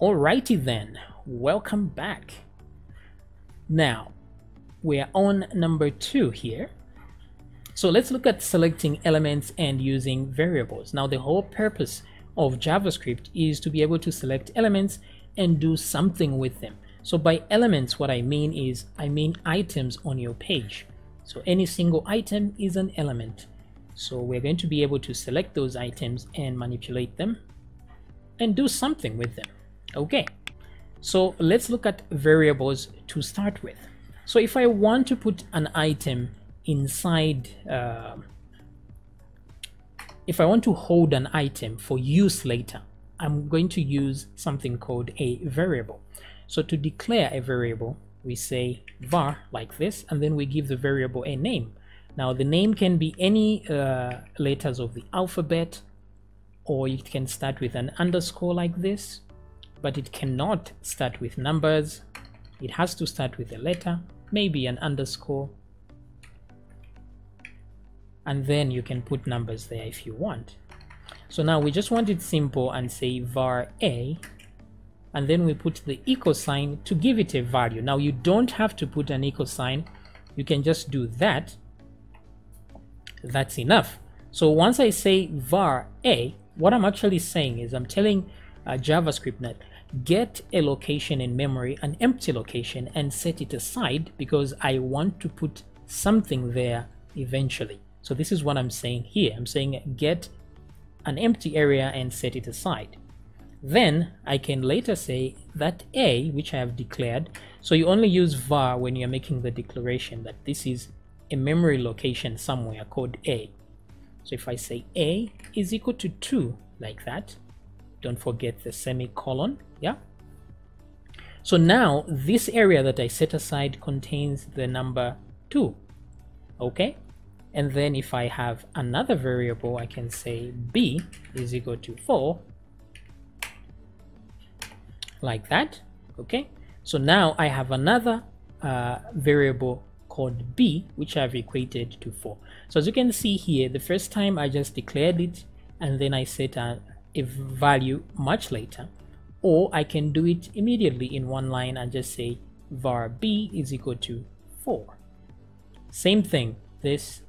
Alrighty then, welcome back. Now, we are on number 2 here. So let's look at selecting elements and using variables. Now, the whole purpose of JavaScript is to be able to select elements and do something with them. So by elements, what I mean is items on your page. So any single item is an element. So we're going to be able to select those items and manipulate them and do something with them. Okay, so let's look at variables to start with. So if I want to put an item inside, if I want to hold an item for use later, I'm going to use something called a variable. So to declare a variable, we say var like this, and then we give the variable a name. Now the name can be any letters of the alphabet, or it can start with an underscore like this, but it cannot start with numbers. It has to start with a letter, maybe an underscore, and then you can put numbers there if you want. So now we just want it simple and say var a, and then we put the equal sign to give it a value. Now you don't have to put an equal sign, you can just do that. That's enough. So once I say var a, what I'm actually saying is I'm telling JavaScript that get a location in memory, an empty location, and set it aside because I want to put something there eventually. So this is what I'm saying here. I'm saying get an empty area and set it aside. Then I can later say that a, which I have declared. So you only use var when you're making the declaration that this is a memory location somewhere called a. So if I say a is equal to 2 like that, don't forget the semicolon, yeah? So now this area that I set aside contains the number 2, okay? And then if I have another variable, I can say b is equal to 4, like that, okay? So now I have another variable called b, which I've equated to 4. So as you can see here, the first time I just declared it, and then I set a value much later, or I can do it immediately in one line and just say var b is equal to 4. Same thing, this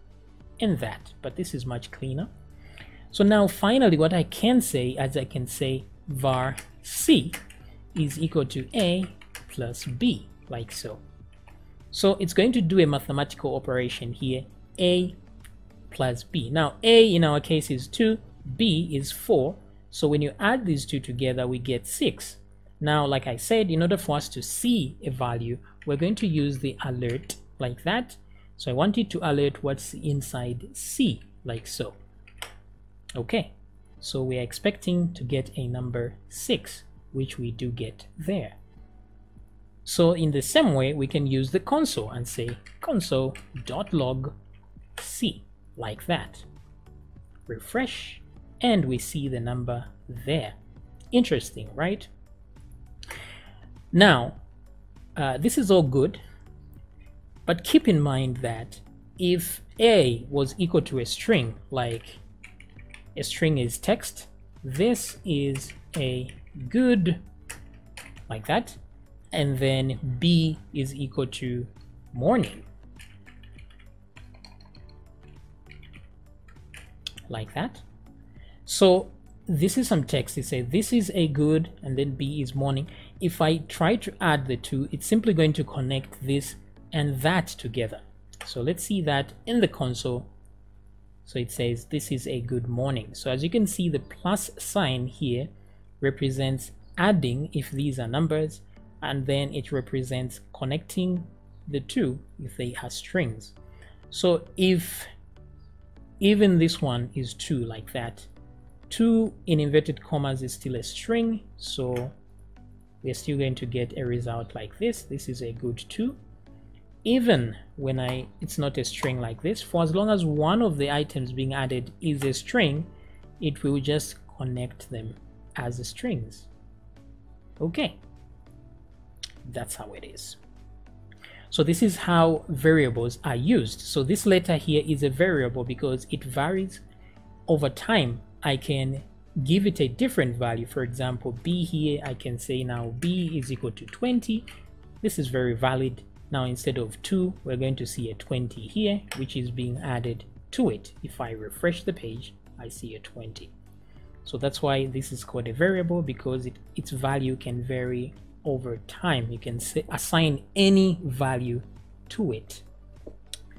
and that, but this is much cleaner. So now finally what I can say is I can say var c is equal to a plus b, like so. So it's going to do a mathematical operation here, a plus b. Now a in our case is 2, b is 4. So when you add these two together, we get 6. Now, like I said, in order for us to see a value, we're going to use the alert like that. So I want it to alert what's inside C, like so. Okay, so we're expecting to get a number 6, which we do get there. So in the same way, we can use the console and say console.log C, like that. Refresh, and we see the number there. Interesting, right? Now, this is all good, but keep in mind that if a was equal to a string, like a string is text, this is a good, like that, and then b is equal to morning, like that. So this is some text. It says this is a good, and then b is morning. If I try to add the two, it's simply going to connect this and that together. So let's see that in the console. So it says this is a good morning. So as you can see, the plus sign here represents adding if these are numbers, and then it represents connecting the two if they are strings. So if even this one is 2 like that, 2 in inverted commas is still a string, so we're still going to get a result like this. This is a good 2. Even when it's not a string like this, for as long as one of the items being added is a string, it will just connect them as strings. Okay, that's how it is. So this is how variables are used. So this letter here is a variable because it varies over time. I can give it a different value. For example, b here, I can say now b is equal to 20. This is very valid. Now instead of 2, we're going to see a 20 here, which is being added to it. If I refresh the page, I see a 20. So that's why this is called a variable, because its value can vary over time. You can assign any value to it.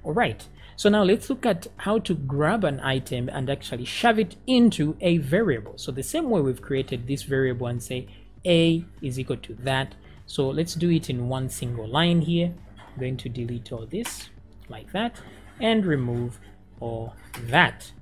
All right. So now let's look at how to grab an item and actually shove it into a variable. So the same way we've created this variable and say a is equal to that. So let's do it in one single line here. I'm going to delete all this like that and remove all that.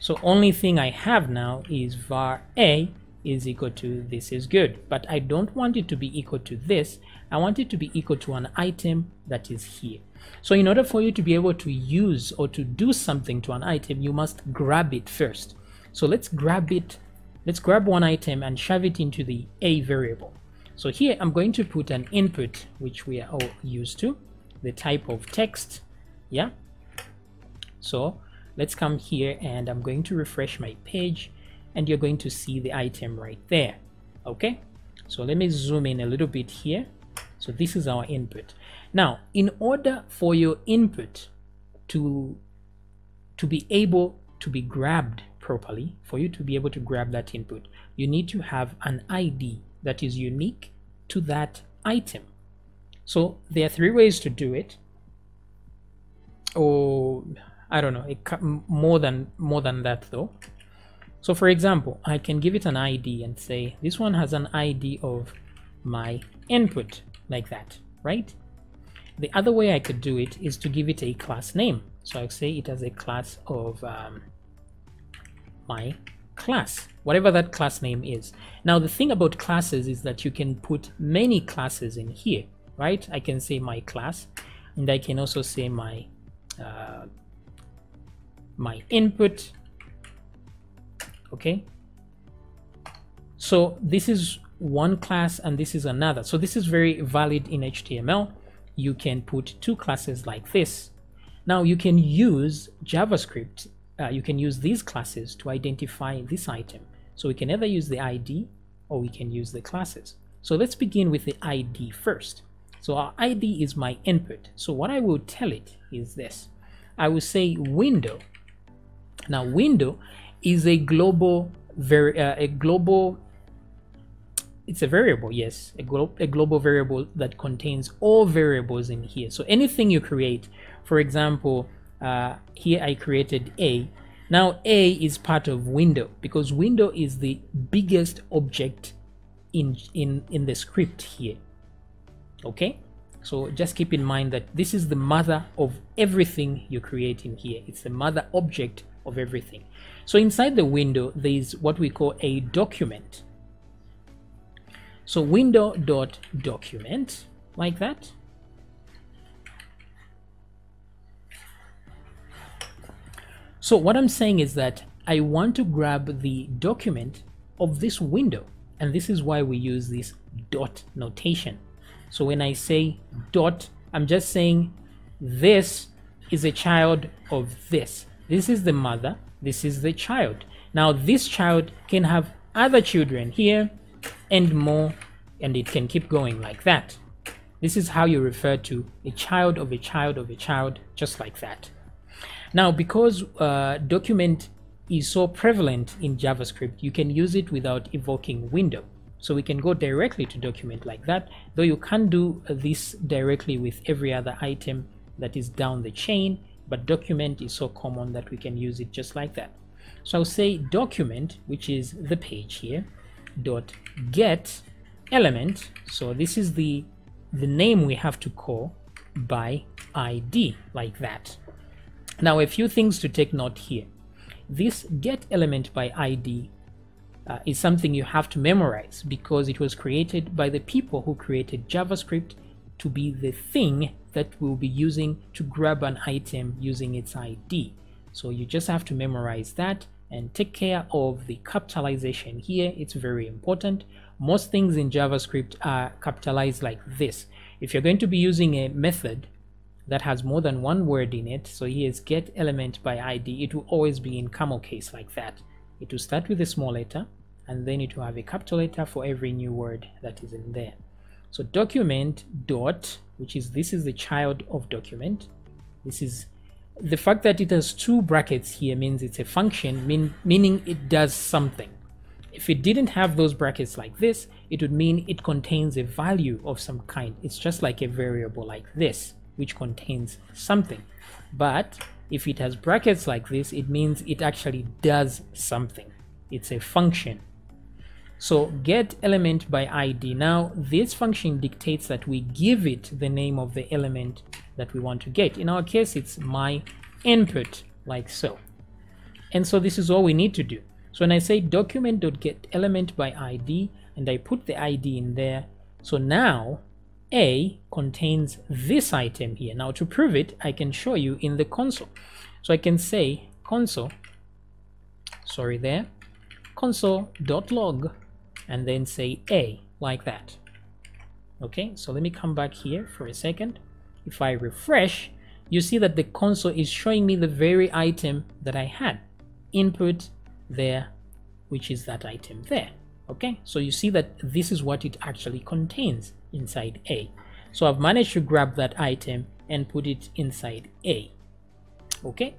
So only thing I have now is var a is equal to this is good, but I don't want it to be equal to this. I want it to be equal to an item that is here. So in order for you to be able to use or to do something to an item, you must grab it first. So let's grab it. Let's grab one item and shove it into the a variable. So here I'm going to put an input, which we are all used to, the type of text. Yeah. So let's come here and I'm going to refresh my page and you're going to see the item right there. Okay. So let me zoom in a little bit here. So this is our input. Now, in order for your input to be able to be grabbed properly, for you to be able to grab that input, you need to have an ID that is unique to that item. So there are three ways to do it. Or I don't know, more than that though. So for example, I can give it an ID and say this one has an ID of my input, like that, right? The other way I could do it is to give it a class name. So I'll say it has a class of my class, whatever that class name is. Now, the thing about classes is that you can put many classes in here, right? I can say my class, and I can also say my my input. Okay. So this is one class and this is another. So this is very valid in HTML. You can put two classes like this. Now you can use JavaScript. You can use these classes to identify this item. So we can either use the ID or we can use the classes. So let's begin with the ID first. So our ID is my input. So what I will tell it is this. I will say window. Now window is it's a variable, yes, a global variable that contains all variables in here. So anything you create, for example, here I created a. Now a is part of window because window is the biggest object in the script here. Okay, so just keep in mind that this is the mother of everything you create in here. It's the mother object of everything. So inside the window, there is what we call a document. So window.document, like that. So what I'm saying is that I want to grab the document of this window. And this is why we use this dot notation. So when I say dot, I'm just saying this is a child of this. This is the mother. This is the child. Now this child can have other children here, and more, and it can keep going like that. This is how you refer to a child of a child of a child, just like that. Now, because document is so prevalent in JavaScript, you can use it without evoking window. So we can go directly to document like that, though you can't do this directly with every other item that is down the chain, but document is so common that we can use it just like that. So I'll say document, which is the page here, dot get element. So this is the name we have to call by ID, like that. Now a few things to take note here. This get element by ID is something you have to memorize because it was created by the people who created JavaScript to be the thing that we'll be using to grab an item using its ID. So you just have to memorize that and take care of the capitalization here. It's very important. Most things in JavaScript are capitalized like this. If you're going to be using a method that has more than one word in it, so here's get element by ID, it will always be in camel case like that. It will start with a small letter, and then it will have a capital letter for every new word that is in there. So document dot, which is, this is the child of document. This is the fact that it has two brackets here means it's a function, meaning it does something. If it didn't have those brackets like this, it would mean it contains a value of some kind. It's just like a variable like this, which contains something. But if it has brackets like this, it means it actually does something. It's a function. So get element by ID. Now this function dictates that we give it the name of the element that we want to get. In our case, it's my input, like so. And so this is all we need to do. So when I say document.get element by ID, and I put the ID in there, so now A contains this item here. Now to prove it, I can show you in the console. So I can say console.log and then say A, like that. Okay, so let me come back here for a second. If I refresh, you see that the console is showing me the very item that I had, input there, which is that item there. Okay, so you see that this is what it actually contains inside A. So I've managed to grab that item and put it inside A. Okay,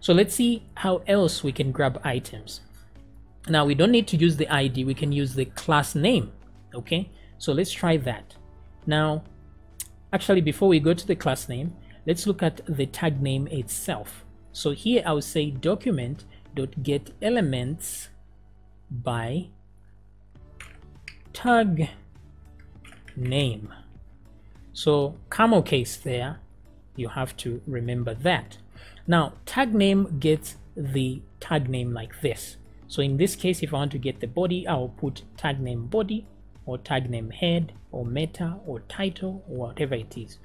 so let's see how else we can grab items. Now we don't need to use the ID, we can use the class name. Okay, so let's try that. Now, actually, before we go to the class name, let's look at the tag name itself. So here I'll say document.getElements by tag name. So camel case there, you have to remember that. Now tag name gets the tag name like this. So in this case, if I want to get the body, I'll put tag name body or tag name head or meta or title or whatever it is.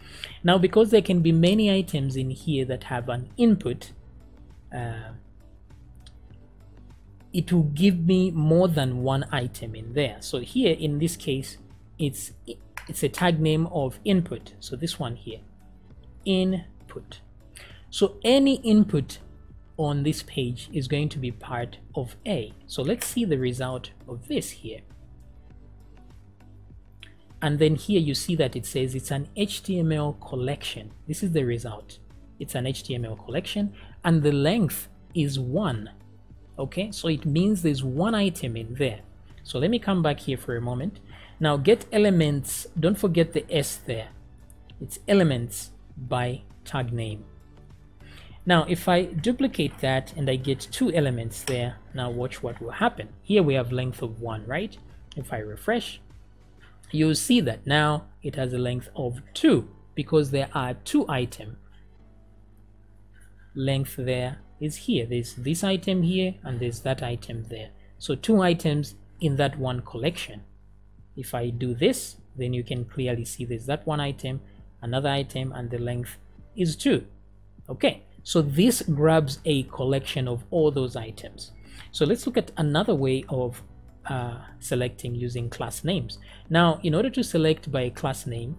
Now because there can be many items in here that have an input, it will give me more than one item in there. So here in this case, it's a tag name of input. So this one here, input. So any input on this page is going to be part of A. So let's see the result of this here. And then here you see that it says it's an HTML collection. This is the result. It's an HTML collection and the length is 1. Okay, so it means there's one item in there. So let me come back here for a moment. Now get elements, don't forget the S there. It's elements by tag name. Now if I duplicate that and I get two elements there, now watch what will happen. Here we have length of 1, right? If I refresh, you'll see that now it has a length of 2 because there are two items. Length there is here. There's this item here and there's that item there. So two items in that one collection. If I do this, then you can clearly see there's that one item, another item, and the length is 2. Okay, so this grabs a collection of all those items. So let's look at another way of selecting using class names. Now, in order to select by a class name,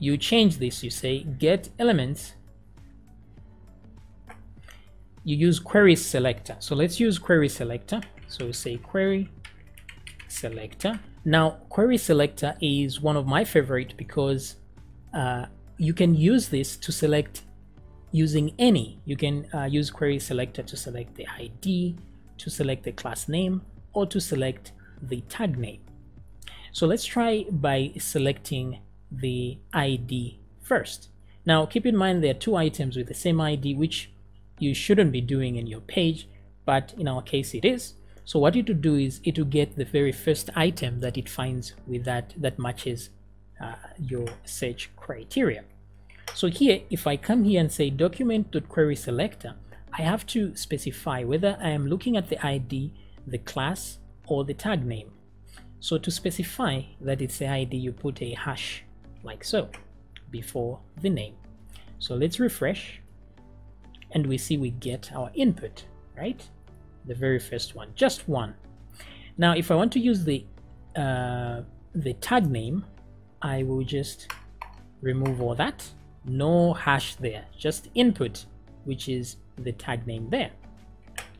you change this. You say get elements. You use query selector. So let's use query selector. So we say query selector. Now query selector is one of my favorite because you can use this to select using any. You can use query selector to select the ID, to select the class name, or to select the tag name. So let's try by selecting the ID first. Now keep in mind there are two items with the same ID, which you shouldn't be doing in your page, but in our case it is. So what it will do is it will get the very first item that it finds with that matches your search criteria. So here, if I come here and say document.querySelector, I have to specify whether I am looking at the ID, the class, or the tag name. So to specify that it's the ID, you put a hash like so before the name. So let's refresh. And we see we get our input, right? The very first one, just one. Now, if I want to use the tag name, I will just remove all that. No hash there, just input, which is the tag name there.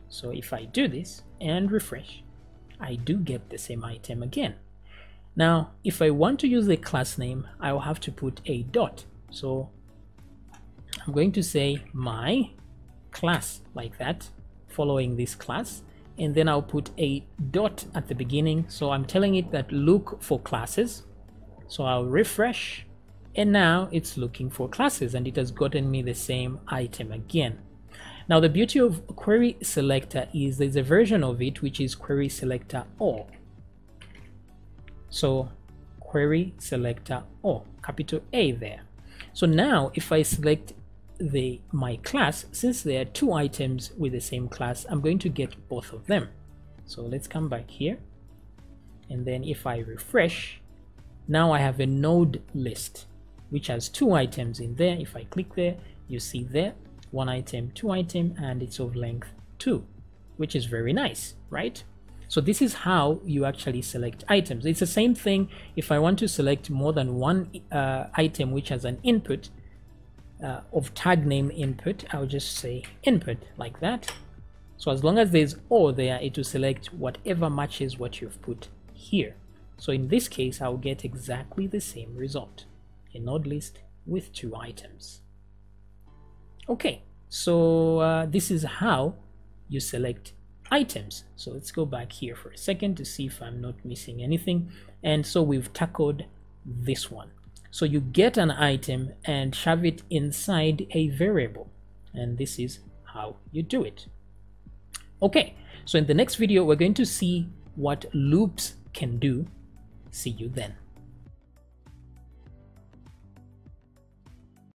So if I do this and refresh, I do get the same item again. Now, if I want to use the class name, I will have to put a dot. So I'm going to say my class like that, following this class, and then I'll put a dot at the beginning. So I'm telling it that look for classes. So I'll refresh, and now it's looking for classes, and it has gotten me the same item again. Now, the beauty of query selector is there's a version of it which is query selector all. So query selector all, capital A there. So now if I select my class, since there are two items with the same class, I'm going to get both of them. So let's come back here, and then if I refresh, now I have a node list which has two items in there. If I click there, you see there one item, two item, and it's of length 2, which is very nice, right? So this is how you actually select items. It's the same thing if I want to select more than one item which has an input of tag name input, I'll just say input like that. So as long as there's all there, it will select whatever matches what you've put here. So in this case, I'll get exactly the same result, a node list with two items. Okay, so this is how you select items. So let's go back here for a second to see if I'm not missing anything. And so we've tackled this one. So you get an item and shove it inside a variable, and this is how you do it. Okay, so in the next video, we're going to see what loops can do. See you then.